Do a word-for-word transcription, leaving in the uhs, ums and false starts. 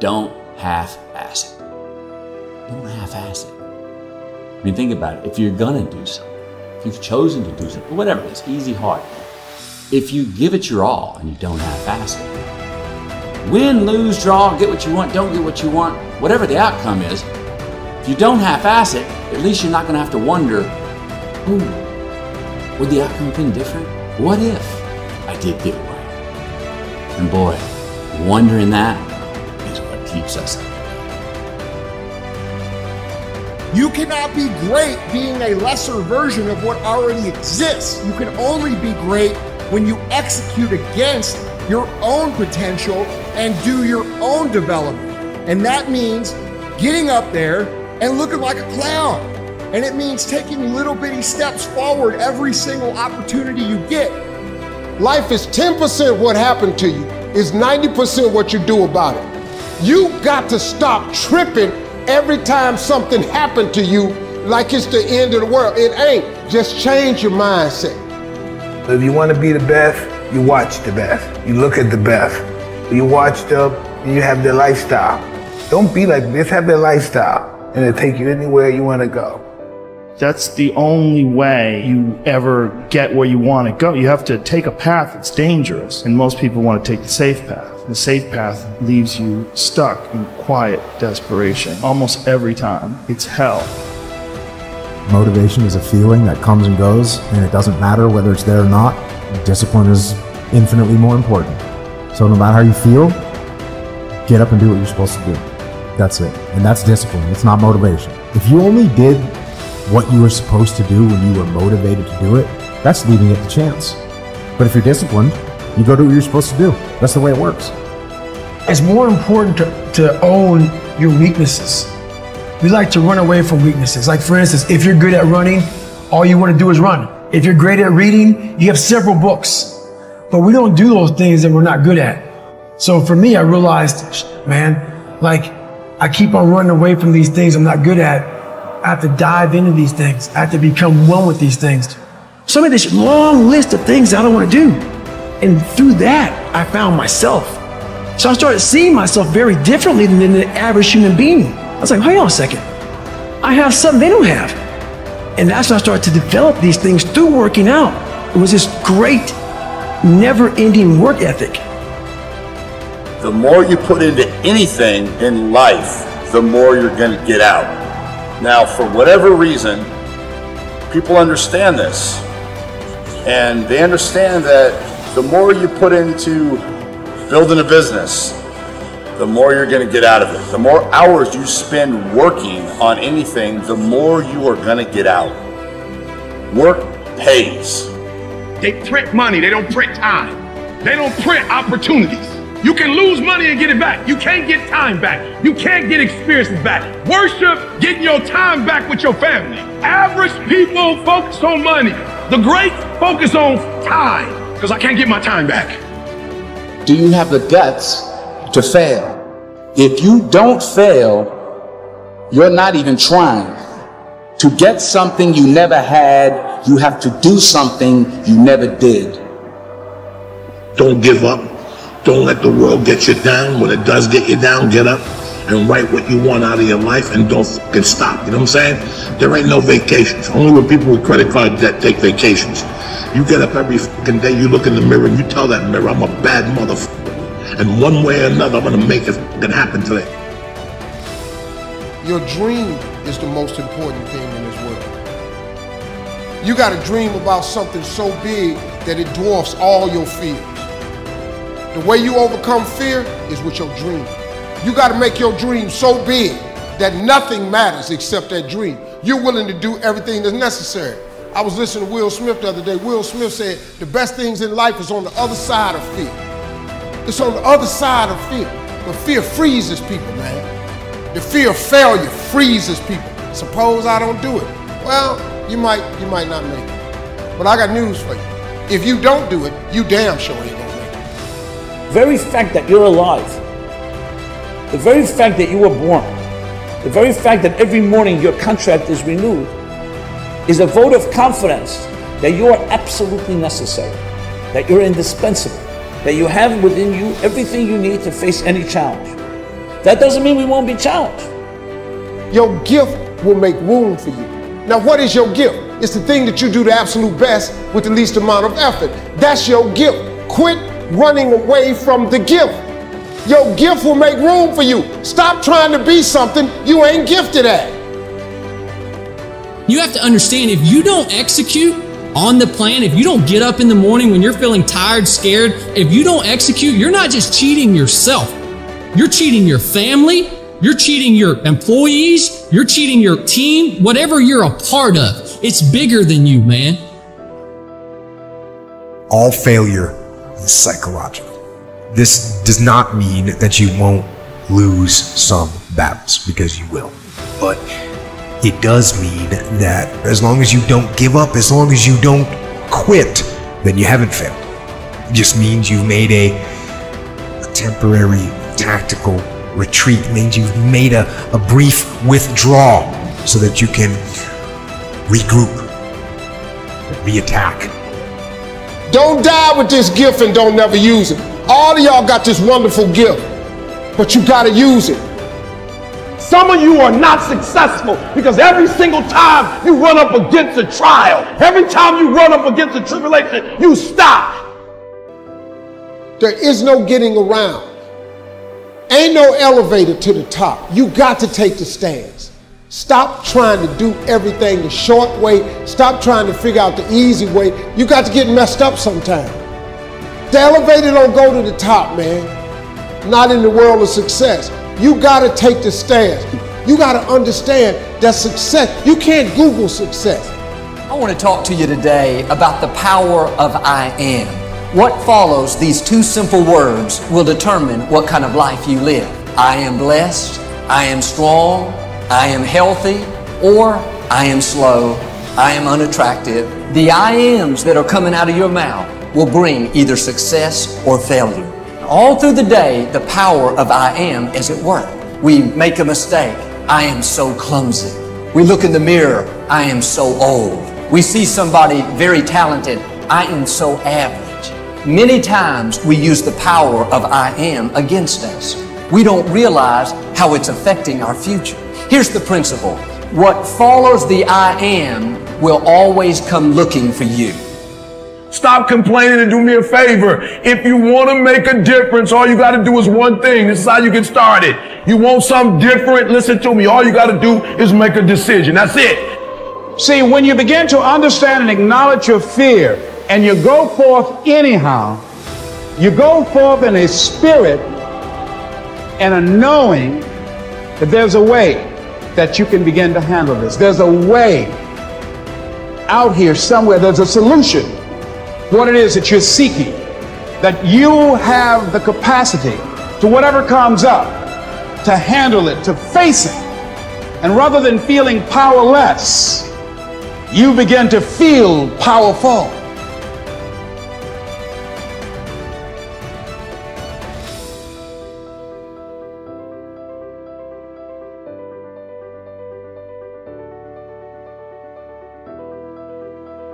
Don't half-ass it. Don't half-ass it. I mean, think about it. If you're gonna do something, if you've chosen to do something, whatever it is, easy, hard, if you give it your all and you don't half-ass it, win, lose, draw, get what you want, don't get what you want, whatever the outcome is, if you don't half-ass it, at least you're not gonna have to wonder, ooh, would the outcome have been different? What if I did get away? And boy, wondering that is what keeps us up. You cannot be great being a lesser version of what already exists. You can only be great when you execute against your own potential and do your own development. And that means getting up there and looking like a clown. And it means taking little bitty steps forward every single opportunity you get. Life is ten percent what happened to you. It's ninety percent what you do about it. You got to stop tripping every time something happened to you, like it's the end of the world. It ain't. Just change your mindset. If you want to be the best, you watch the best. You look at the best. You watch them, and you have their lifestyle. Don't be like this. Have their lifestyle, and it'll take you anywhere you want to go. That's the only way you ever get where you want to go. You have to take a path that's dangerous, and most people want to take the safe path. The safe path leaves you stuck in quiet desperation. Almost every time, it's hell. Motivation is a feeling that comes and goes, and it doesn't matter whether it's there or not. Discipline is infinitely more important. So no matter how you feel, get up and do what you're supposed to do. That's it. And that's discipline. It's not motivation. If you only did what you were supposed to do when you were motivated to do it, that's leaving it to chance. But if you're disciplined, you go do what you're supposed to do. That's the way it works. It's more important to, to own your weaknesses. We like to run away from weaknesses. Like, for instance, if you're good at running, all you want to do is run. If you're great at reading, you have several books. But we don't do those things that we're not good at. So for me, I realized, man, like, I keep on running away from these things I'm not good at. I have to dive into these things. I have to become one with these things. So I made this long list of things I don't want to do. And through that, I found myself. So I started seeing myself very differently than the average human being. I was like, hang on a second. I have something they don't have. And that's when I started to develop these things through working out. It was this great, never-ending work ethic. The more you put into anything in life, the more you're going to get out. Now, for whatever reason, people understand this, and they understand that the more you put into building a business, the more you're going to get out of it. The more hours you spend working on anything, the more you are going to get out. Work pays. They print money. They don't print time. They don't print opportunities. You can lose money and get it back. You can't get time back. You can't get experiences back. Worship, getting your time back with your family. Average people focus on money. The great focus on time, because I can't get my time back. Do you have the guts to fail? If you don't fail, you're not even trying. To get something you never had, you have to do something you never did. Don't give up. Don't let the world get you down. When it does get you down, get up and write what you want out of your life, and don't fucking stop. You know what I'm saying? There ain't no vacations. Only when people with credit card debt take vacations. You get up every fucking day, you look in the mirror, and you tell that mirror, I'm a bad motherfucker. And one way or another, I'm going to make it fucking happen today. Your dream is the most important thing in this world. You got to dream about something so big that it dwarfs all your fears. The way you overcome fear is with your dream. You got to make your dream so big that nothing matters except that dream. You're willing to do everything that's necessary. I was listening to Will Smith the other day. Will Smith said, the best things in life is on the other side of fear. It's on the other side of fear. But fear freezes people, man. The fear of failure freezes people. Suppose I don't do it. Well, you might, you might not make it. But I got news for you. If you don't do it, you damn sure ain't. The very fact that you're alive, the very fact that you were born, the very fact that every morning your contract is renewed is a vote of confidence that you are absolutely necessary, that you're indispensable, that you have within you everything you need to face any challenge. That doesn't mean we won't be challenged. Your gift will make room for you. Now, what is your gift? It's the thing that you do the absolute best with the least amount of effort. That's your gift. Quit running away from the gift. Your gift will make room for you. Stop trying to be something you ain't gifted at. You have to understand, if you don't execute on the plan, if you don't get up in the morning when you're feeling tired, scared, if you don't execute, you're not just cheating yourself. You're cheating your family. You're cheating your employees. You're cheating your team, whatever you're a part of. It's bigger than you, man. All failure is psychological. This does not mean that you won't lose some battles, because you will. But it does mean that as long as you don't give up, as long as you don't quit, then you haven't failed. It just means you've made a, a temporary tactical retreat. It means you've made a, a brief withdrawal so that you can regroup, reattack. Don't die with this gift and don't never use it. All of y'all got this wonderful gift, but you gotta use it. Some of you are not successful because every single time you run up against a trial, every time you run up against a tribulation, you stop. There is no getting around. Ain't no elevator to the top. You got to take the stands. Stop trying to do everything the short way. Stop trying to figure out the easy way. You got to get messed up sometime. The elevator don't go to the top, man. Not in the world of success. You gotta take the stairs. You gotta understand that success, you can't Google success. I wanna talk to you today about the power of I am. What follows these two simple words will determine what kind of life you live. I am blessed, I am strong, I am healthy, or I am slow, I am unattractive. The I ams that are coming out of your mouth will bring either success or failure. All through the day, the power of I am is at work. We make a mistake. I am so clumsy. We look in the mirror. I am so old. We see somebody very talented. I am so average. Many times we use the power of I am against us. We don't realize how it's affecting our future. Here's the principle. What follows the I am will always come looking for you. Stop complaining and do me a favor. If you want to make a difference, all you got to do is one thing. This is how you get started. You want something different? Listen to me. All you got to do is make a decision. That's it. See, when you begin to understand and acknowledge your fear and you go forth anyhow, you go forth in a spirit and a knowing that there's a way that you can begin to handle this. There's a way out here somewhere. There's a solution. What it is that you're seeking, that you have the capacity to whatever comes up, to handle it, to face it. And rather than feeling powerless, you begin to feel powerful.